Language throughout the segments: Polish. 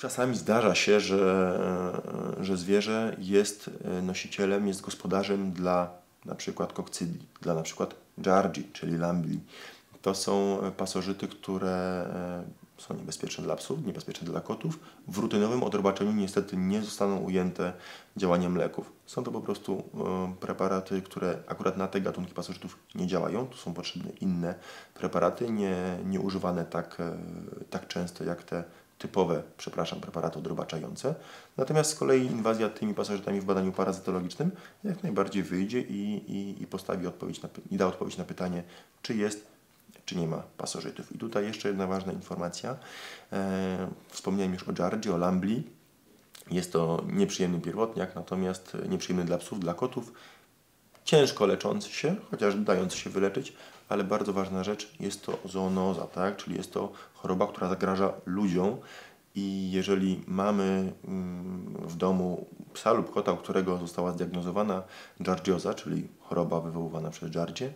Czasami zdarza się, że zwierzę jest nosicielem, jest gospodarzem dla na przykład kokcydii, dla na przykład giardii, czyli lamblii. To są pasożyty, które są niebezpieczne dla psów, niebezpieczne dla kotów. W rutynowym odrobaczeniu niestety nie zostaną ujęte działaniem leków. Są to po prostu preparaty, które akurat na te gatunki pasożytów nie działają. Tu są potrzebne inne preparaty, nie używane tak często jak te typowe, preparaty odrobaczające. Natomiast z kolei inwazja tymi pasożytami w badaniu parazytologicznym jak najbardziej wyjdzie i postawi odpowiedź i da odpowiedź na pytanie, czy jest, czy nie ma pasożytów. I tutaj jeszcze jedna ważna informacja. Wspomniałem już o giardii, o lamblii. Jest to nieprzyjemny pierwotniak, natomiast nieprzyjemny dla psów, dla kotów. Ciężko leczący się, chociaż dający się wyleczyć, ale bardzo ważna rzecz, jest to zoonoza, tak? Czyli jest to choroba, która zagraża ludziom i jeżeli mamy w domu psa lub kota, u którego została zdiagnozowana giardioza, czyli choroba wywoływana przez giardię,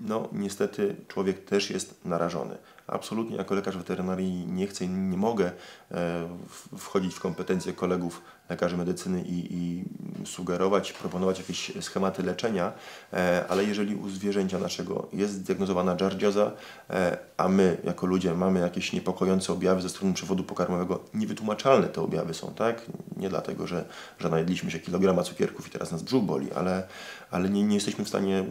no niestety człowiek też jest narażony. Absolutnie jako lekarz weterynarii nie chcę i nie mogę wchodzić w kompetencje kolegów lekarzy medycyny i sugerować, proponować jakieś schematy leczenia, ale jeżeli u zwierzęcia naszego jest zdiagnozowana giardioza, a my jako ludzie mamy jakieś niepokojące objawy ze strony przewodu pokarmowego, niewytłumaczalne te objawy są, tak? Nie dlatego, że najedliśmy się kilograma cukierków i teraz nas brzuch boli, ale nie jesteśmy w stanie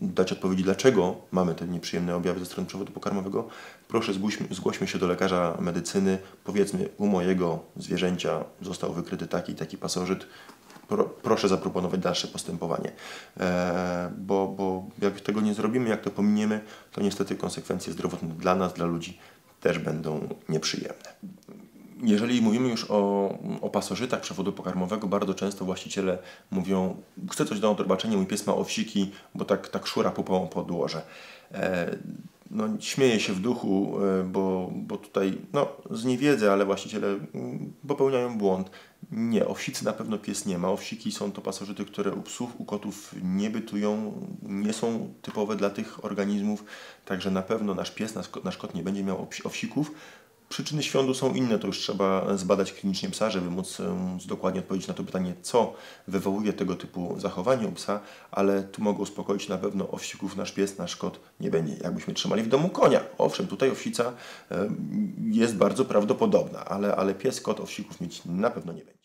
dać odpowiedzi, dlaczego mamy te nieprzyjemne objawy ze strony przewodu pokarmowego, proszę zgłośmy się do lekarza medycyny, powiedzmy u mojego zwierzęcia został wykryty taki i taki pasożyt, proszę zaproponować dalsze postępowanie, bo jak tego nie zrobimy, jak to pominiemy, to niestety konsekwencje zdrowotne dla nas, dla ludzi też będą nieprzyjemne. Jeżeli mówimy już o pasożytach przewodu pokarmowego, bardzo często właściciele mówią, chcę coś do odrobaczenia, mój pies ma owsiki, bo tak szura pupą po podłoże. No, śmieję się w duchu, bo tutaj no, z niewiedzy, ale właściciele popełniają błąd. Nie, owsicy na pewno pies nie ma. Owsiki są to pasożyty, które u psów, u kotów nie bytują, nie są typowe dla tych organizmów, także na pewno nasz pies, nasz kot nie będzie miał owsików. Przyczyny świądu są inne, to już trzeba zbadać klinicznie psa, żeby móc dokładnie odpowiedzieć na to pytanie, co wywołuje tego typu zachowanie u psa, ale tu mogę uspokoić, na pewno owsików nasz pies, nasz kot nie będzie. Jakbyśmy trzymali w domu konia, owszem, tutaj owsica jest bardzo prawdopodobna, ale pies, kot owsików mieć na pewno nie będzie.